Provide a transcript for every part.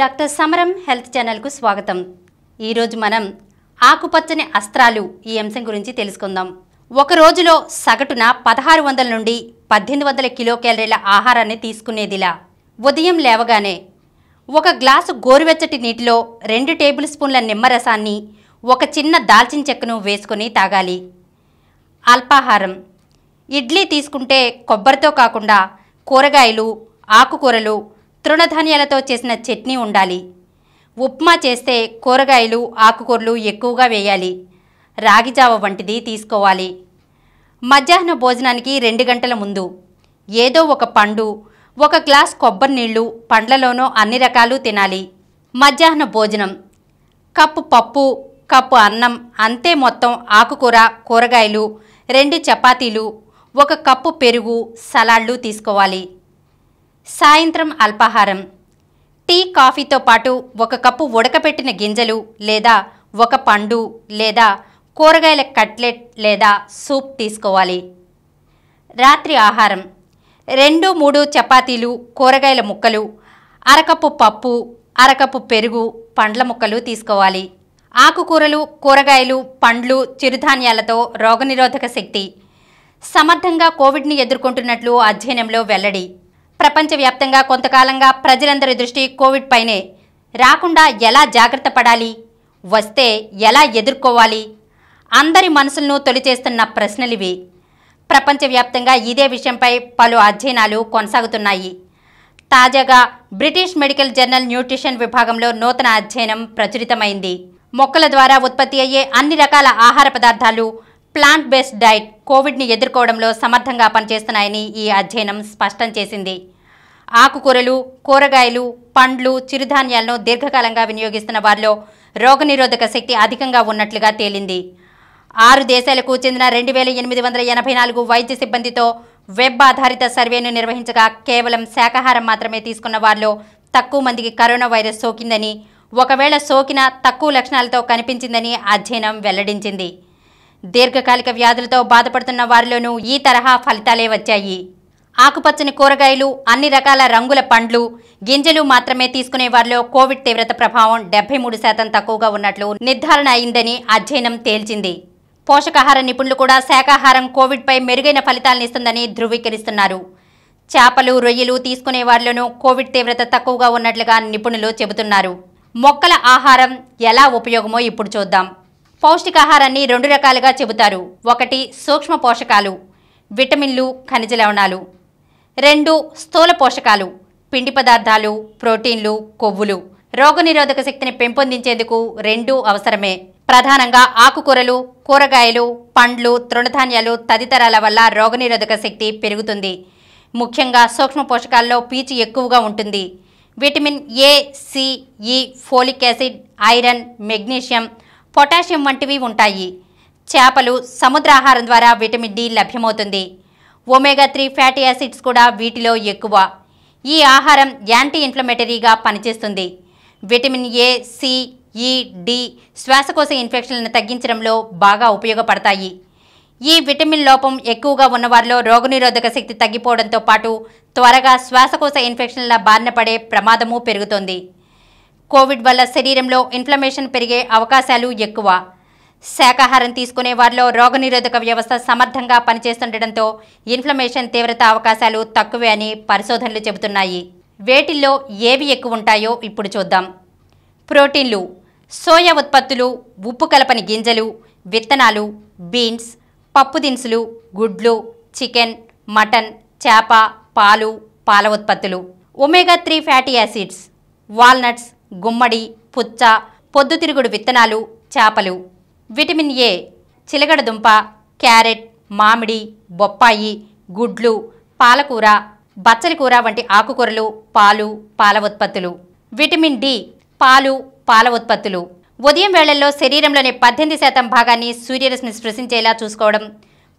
Doctor సమరం health channel కు స్వాగతం. ఈ రోజు మనం ఆకుపచ్చని అస్త్రాలు ఈ అంశం గురించి తెలుసుకుందాం. ఒక రోజులో సగటున 1600 నుండి 1800 కిలోకేలరీల ఆహారాన్ని తీసుకునేదిలా. ఉదయం లేవగానే ఒక గ్లాసు గోరువెచ్చటి నీటిలో 2 టేబుల్ స్పూన్ల నిమ్మరసాన్ని, ఒక చిన్న దాల్చిన చెక్కను వేసుకొని తాగాలి. అల్పాహారం. ఇడ్లీ తీసుకుంటే కొబ్బరితో కాకుండా కూరగాయలు, ఆకుకూరలు, తృణధాన్యాలతో చేసిన చట్నీ ఉండాలి. ఉప్మా చేస్తే కూరగాయలు, ఆకుకూరలు ఎక్కువగా వేయాలి. రాగిజావ వంటిది తీసుకోవాలి. మధ్యాహ్న భోజనానికి 2 గంటల ముందు ఏదో ఒక పండు, ఒక గ్లాస్ కొబ్బరి నీళ్లు, పండ్లలోనూ అన్ని రకాలు తినాలి. మధ్యాహ్న భోజనం కప్పు పప్పు, కప్పు అన్నం, అంతే మొత్తం ఆకుకూర, కూరగాయలు, 2 చపాతీలు, ఒక కప్పు పెరుగు, సలాడ్లు తీసుకోవాలి. సాయంత్రం అల్పాహారం. టీ, కాఫీతో పాటు ఒక కప్పు ఉడకపెట్టిన గింజలు లేదా ఒక పండు లేదా కూరగాయల కట్లెట్ లేదా సూప్ తీసుకోవాలి. రాత్రి ఆహారం 2-3 చపాతీలు, కూరగాయల ముక్కలు, అరకప్పు పప్పు, అరకప్పు పెరుగు, పండ్ల ముక్కలు తీసుకోవాలి. ఆకుకూరలు, కూరగాయలు, పండ్లు, చిరుధాన్యాలతో రోగనిరోధక శక్తి సమర్థంగా కోవిడ్ని ఎదుర్కొంటున్నట్లు అధ్యయనంలో వెల్లడి. ప్రపంచవ్యాప్తంగా కొంతకాలంగా ప్రజలందరి దృష్టి కోవిడ్ పైనే. రాకుండా ఎలా జాగ్రత్త పడాలి, వస్తే ఎలా ఎదుర్కోవాలి, అందరి మనసులను తొలిచేస్తున్న ప్రశ్నలివి. ప్రపంచవ్యాప్తంగా ఇదే విషయంపై పలు అధ్యయనాలు కొనసాగుతున్నాయి. తాజాగా బ్రిటిష్ మెడికల్ జర్నల్ న్యూట్రిషన్ విభాగంలో నూతన అధ్యయనం ప్రచురితమైంది. మొక్కల ద్వారా ఉత్పత్తి అయ్యే అన్ని రకాల ఆహార పదార్థాలు, ప్లాంట్ బేస్డ్ డైట్ కోవిడ్ని ఎదుర్కోవడంలో సమర్థంగా పనిచేస్తున్నాయని ఈ అధ్యయనం స్పష్టం చేసింది. ఆకుకూరలు, కూరగాయలు, పండ్లు, చిరుధాన్యాలను దీర్ఘకాలంగా వినియోగిస్తున్న వారిలో రోగనిరోధక శక్తి అధికంగా ఉన్నట్లుగా తేలింది. 6 దేశాలకు చెందిన 2884 వైద్య సిబ్బందితో వెబ్ ఆధారిత సర్వేను నిర్వహించగా కేవలం శాకాహారం మాత్రమే తీసుకున్న వారిలో తక్కువ మందికి కరోనా వైరస్ సోకిందని, ఒకవేళ సోకినా తక్కువ లక్షణాలతో కనిపించిందని అధ్యయనం వెల్లడించింది. దీర్ఘకాలిక వ్యాధులతో బాధపడుతున్న వారిలోనూ ఈ తరహా ఫలితాలే వచ్చాయి. ఆకుపచ్చని కూరగాయలు, అన్ని రకాల రంగుల పండ్లు, గింజలు మాత్రమే తీసుకునే వారిలో కోవిడ్ తీవ్రత ప్రభావం 73% తక్కువగా ఉన్నట్లు నిర్ధారణ అయిందని అధ్యయనం తేల్చింది. పోషకాహార నిపుణులు కూడా శాకాహారం కోవిడ్పై మెరుగైన ఫలితాలనిస్తుందని ధృవీకరిస్తున్నారు. చేపలు, రొయ్యలు తీసుకునే వారిలోనూ కోవిడ్ తీవ్రత తక్కువగా ఉన్నట్లుగా నిపుణులు చెబుతున్నారు. మొక్కల ఆహారం ఎలా ఉపయోగమో ఇప్పుడు చూద్దాం. పౌష్టికాహారాన్ని 2 రకాలుగా చెబుతారు. 1 సూక్ష్మ పోషకాలు, విటమిన్లు, ఖనిజ లవణాలు. 2 స్థూల పోషకాలు, పిండి పదార్థాలు, ప్రోటీన్లు, కొవ్వులు. రోగనిరోధక శక్తిని పెంపొందించేందుకు 2 అవసరమే. ప్రధానంగా ఆకుకూరలు, కూరగాయలు, పండ్లు, తృణధాన్యాలు తదితరాల వల్ల రోగనిరోధక శక్తి పెరుగుతుంది. ముఖ్యంగా సూక్ష్మ పోషకాల్లో పీచు ఎక్కువగా ఉంటుంది. Vitamin A, C, E, folic acid, iron, magnesium, potassium వంటివి ఉంటాయి. చేపలు, సముద్రాహారం ద్వారా విటమిన్ డి లభ్యమవుతుంది. ఒమేగా 3 ఫ్యాటీ యాసిడ్స్ కూడా వీటిలో ఎక్కువ. ఈ ఆహారం యాంటీ ఇన్ఫ్లమేటరీగా పనిచేస్తుంది. Vitamin A, C, E, D శ్వాసకోశ ఇన్ఫెక్షన్లను తగ్గించడంలో బాగా ఉపయోగపడతాయి. ఈ విటమిన్ లోపం ఎక్కువగా ఉన్నవారిలో రోగనిరోధక శక్తి తగ్గిపోవడంతో పాటు త్వరగా శ్వాసకోశ ఇన్ఫెక్షన్ల బారిన పడే ప్రమాదము పెరుగుతుంది. కోవిడ్ వల్ల శరీరంలో ఇన్ఫ్లమేషన్ పెరిగే అవకాశాలు ఎక్కువ. శాకాహారం తీసుకునే వారిలో రోగనిరోధక వ్యవస్థ సమర్థంగా పనిచేస్తుండటంతో ఇన్ఫ్లమేషన్ తీవ్రత అవకాశాలు తక్కువే అని పరిశోధనలు చెబుతున్నాయి. వేటిల్లో ఏవి ఎక్కువ ఉంటాయో ఇప్పుడు చూద్దాం. ప్రోటీన్లు సోయా ఉత్పత్తులు, ఉప్పు కలపని గింజలు, విత్తనాలు, బీన్స్, పప్పు దినుసులు, గుడ్లు, చికెన్, మటన్, చేప, పాలు, పాల ఉత్పత్తులు. ఒమేగా 3 ఫ్యాటీ యాసిడ్స్, వాల్నట్స్, గుమ్మడి, పుచ్చ, పొద్దుతిరుగుడు విత్తనాలు, చేపలు. విటమిన్ ఏ, చిలగడ దుంప, క్యారెట్, మామిడి, బొప్పాయి, గుడ్లు, పాలకూర, బచ్చలికూర వంటి ఆకుకూరలు, పాలు, పాల ఉత్పత్తులు. విటమిన్ డి, పాలు, పాల ఉత్పత్తులు. ఉదయం వేళల్లో శరీరంలోని 18% భాగాన్ని సూర్యరశ్మి స్పృశించేలా చూసుకోవడం.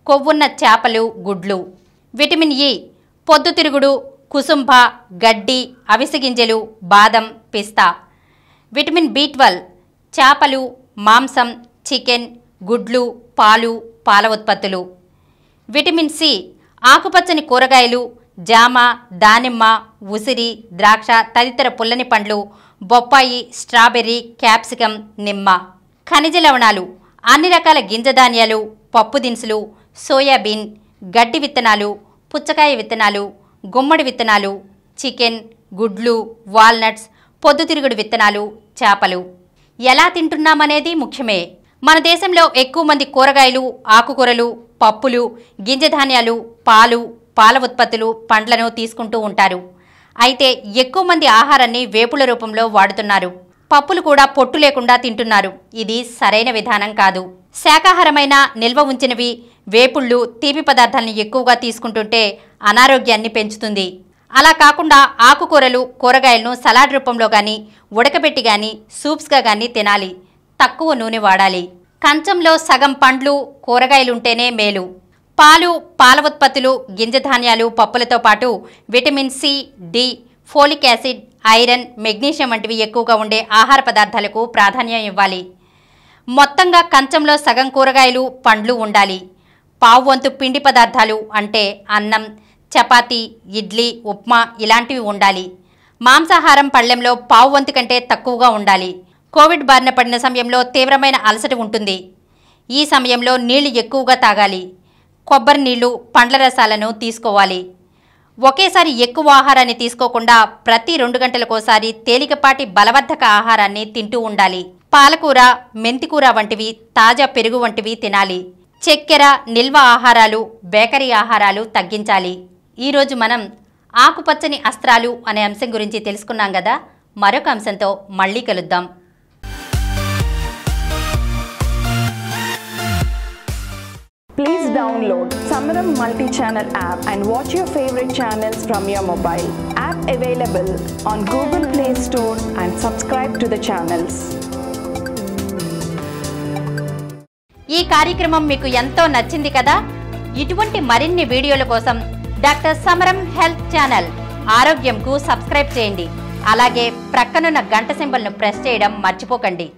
కొవ్వున్న చేపలు, గుడ్లు. విటమిన్ ఈ, పొద్దుతిరుగుడు, కుసుంభ, గడ్డి, అవిసె గింజలు, బాదం, పిస్తా. విటమిన్ B12, చేపలు, మాంసం, చికెన్, గుడ్లు, పాలు, పాల ఉత్పత్తులు. విటమిన్ సి, ఆకుపచ్చని కూరగాయలు, జామ, దానిమ్మ, ఉసిరి, ద్రాక్ష తదితర పుల్లని పండ్లు, బొప్పాయి, స్ట్రాబెర్రీ, క్యాప్సికమ్, నిమ్మ. ఖనిజ లవణాలు, అన్ని రకాల గింజ ధాన్యాలు, పప్పు దినుసులు, సోయాబీన్, గడ్డి విత్తనాలు, పుచ్చకాయ విత్తనాలు, గుమ్మడి విత్తనాలు, చికెన్, గుడ్లు, వాల్నట్స్, పొద్దుతిరుగుడు విత్తనాలు, చేపలు. ఎలా తింటున్నామనేది ముఖ్యమే. మన దేశంలో ఎక్కువ మంది కూరగాయలు, ఆకుకూరలు, పప్పులు, గింజ ధాన్యాలు, పాలు, పాల ఉత్పత్తులు, పండ్లను తీసుకుంటూ ఉంటారు. అయితే ఎక్కువ మంది ఆహారాన్ని వేపుల రూపంలో వాడుతున్నారు. పప్పులు కూడా పొట్టు లేకుండా తింటున్నారు. ఇది సరైన విధానం కాదు. శాకాహారమైన, నిల్వ ఉంచినవి, వేపుళ్ళు, తీపి పదార్థాలను ఎక్కువగా తీసుకుంటుంటే అనారోగ్యాన్ని పెంచుతుంది. అలా కాకుండా ఆకుకూరలు, కూరగాయలను సలాడ్ రూపంలో కానీ, ఉడకబెట్టి కానీ, సూప్స్గా కానీ తినాలి. తక్కువ నూనె వాడాలి. కంచంలో సగం పండ్లు, కూరగాయలుంటేనే మేలు. పాలు, పాల ఉత్పత్తులు, గింజ ధాన్యాలు, పప్పులతో పాటు vitamin C, D, folic acid, iron, magnesium వంటివి ఎక్కువగా ఉండే ఆహార పదార్థాలకు ప్రాధాన్యం ఇవ్వాలి. మొత్తంగా కంచంలో సగం కూరగాయలు, పండ్లు ఉండాలి. పావు వంతు పిండి పదార్థాలు అంటే అన్నం, చపాతీ, ఇడ్లీ, ఉప్మా ఇలాంటివి ఉండాలి. మాంసాహారం పళ్ళెంలో పావు వంతు కంటే తక్కువగా ఉండాలి. కోవిడ్ బారిన పడిన సమయంలో తీవ్రమైన అలసట ఉంటుంది. ఈ సమయంలో నీళ్లు ఎక్కువగా తాగాలి. కొబ్బరి నీళ్లు, పండ్ల రసాలను తీసుకోవాలి. ఒకేసారి ఎక్కువ ఆహారాన్ని తీసుకోకుండా ప్రతి 2 గంటలకోసారి తేలికపాటి బలవర్ధక ఆహారాన్ని తింటూ ఉండాలి. పాలకూర, మెంతికూర వంటివి, తాజా పెరుగు వంటివి తినాలి. చక్కెర, నిల్వ ఆహారాలు, బేకరీ ఆహారాలు తగ్గించాలి. ఈరోజు మనం ఆకుపచ్చని అస్త్రాలు అనే అంశం గురించి తెలుసుకున్నాం కదా. మరొక అంశంతో మళ్ళీ కలుద్దాం. Please download Samaram multi-channel app and watch your favorite channels from your mobile. App available on Google Play Store and subscribe to the channels. ఈ కార్యక్రమం మీకు ఎంతో నచ్చింది కదా. ఇటువంటి మరిన్ని వీడియోల కోసం డాక్టర్ సమరం హెల్త్ ఛానల్ ఆరోగ్యంకు సబ్స్క్రైబ్ చేయండి. అలాగే ప్రక్కనున్న గంట సింబల్ను ప్రెస్ చేయడం మర్చిపోకండి.